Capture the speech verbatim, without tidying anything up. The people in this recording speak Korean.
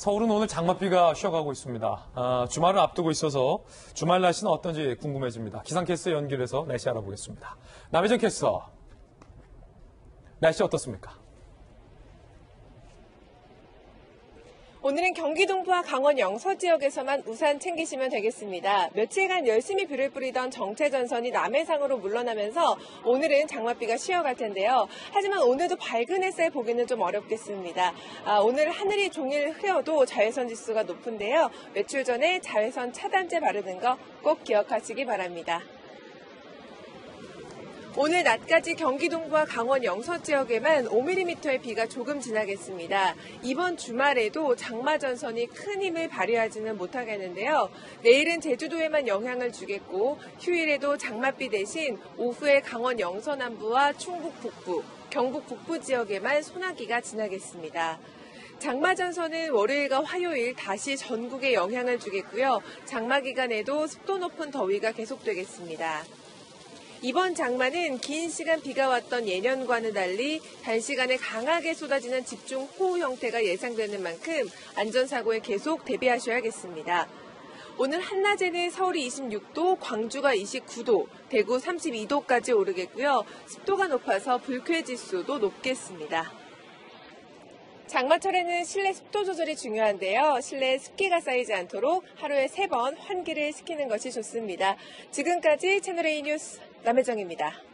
서울은 오늘 장맛비가 쉬어가고 있습니다. 아, 주말을 앞두고 있어서 주말 날씨는 어떤지 궁금해집니다. 기상캐스터 연결해서 날씨 알아보겠습니다. 남혜정 캐스터, 날씨 어떻습니까? 오늘은 경기 동부와 강원 영서 지역에서만 우산 챙기시면 되겠습니다. 며칠간 열심히 비를 뿌리던 정체전선이 남해상으로 물러나면서 오늘은 장맛비가 쉬어갈 텐데요. 하지만 오늘도 밝은 햇살 보기는 좀 어렵겠습니다. 아, 오늘 하늘이 종일 흐려도 자외선 지수가 높은데요. 외출 전에 자외선 차단제 바르는 거 꼭 기억하시기 바랍니다. 오늘 낮까지 경기 동부와 강원 영서 지역에만 오 밀리미터의 비가 조금 지나겠습니다. 이번 주말에도 장마전선이 큰 힘을 발휘하지는 못하겠는데요. 내일은 제주도에만 영향을 주겠고 휴일에도 장맛비 대신 오후에 강원 영서 남부와 충북 북부, 경북 북부 지역에만 소나기가 지나겠습니다. 장마전선은 월요일과 화요일 다시 전국에 영향을 주겠고요. 장마 기간에도 습도 높은 더위가 계속되겠습니다. 이번 장마는 긴 시간 비가 왔던 예년과는 달리 단시간에 강하게 쏟아지는 집중호우 형태가 예상되는 만큼 안전사고에 계속 대비하셔야겠습니다. 오늘 한낮에는 서울이 이십육 도, 광주가 이십구 도, 대구 삼십이 도까지 오르겠고요. 습도가 높아서 불쾌지수도 높겠습니다. 장마철에는 실내 습도 조절이 중요한데요. 실내에 습기가 쌓이지 않도록 하루에 세 번 환기를 시키는 것이 좋습니다. 지금까지 채널A 뉴스 남혜정입니다.